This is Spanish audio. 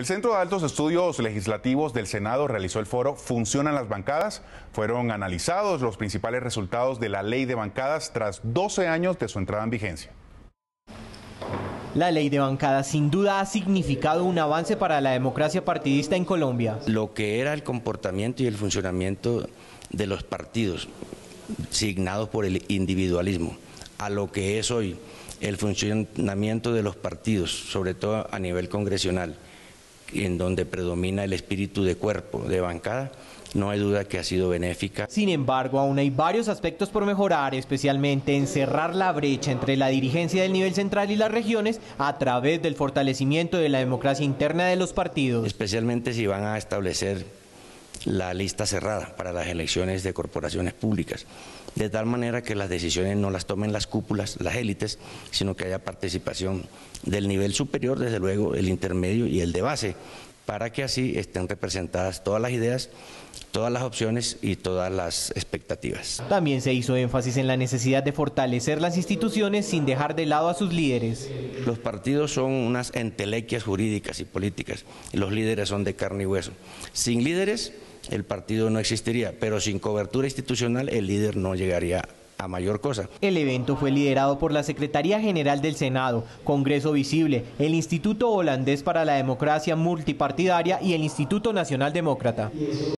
El Centro de Altos Estudios Legislativos del Senado realizó el foro ¿Funcionan las bancadas? Fueron analizados los principales resultados de la Ley de Bancadas tras 12 años de su entrada en vigencia. La ley de bancadas sin duda ha significado un avance para la democracia partidista en Colombia. Lo que era el comportamiento y el funcionamiento de los partidos signados por el individualismo, a lo que es hoy el funcionamiento de los partidos, sobre todo a nivel congresional, en donde predomina el espíritu de cuerpo, de bancada, no hay duda que ha sido benéfica. Sin embargo, aún hay varios aspectos por mejorar, especialmente en cerrar la brecha entre la dirigencia del nivel central y las regiones a través del fortalecimiento de la democracia interna de los partidos. Especialmente si van a establecer la lista cerrada para las elecciones de corporaciones públicas, de tal manera que las decisiones no las tomen las cúpulas, las élites, sino que haya participación del nivel superior, desde luego el intermedio y el de base, para que así estén representadas todas las ideas, todas las opciones y todas las expectativas. También se hizo énfasis en la necesidad de fortalecer las instituciones sin dejar de lado a sus líderes. Los partidos son unas entelequias jurídicas y políticas, los líderes son de carne y hueso. Sin líderes el partido no existiría, pero sin cobertura institucional el líder no llegaría a mayor cosa. El evento fue liderado por la Secretaría General del Senado, Congreso Visible, el Instituto Holandés para la Democracia Multipartidaria y el Instituto Nacional Demócrata.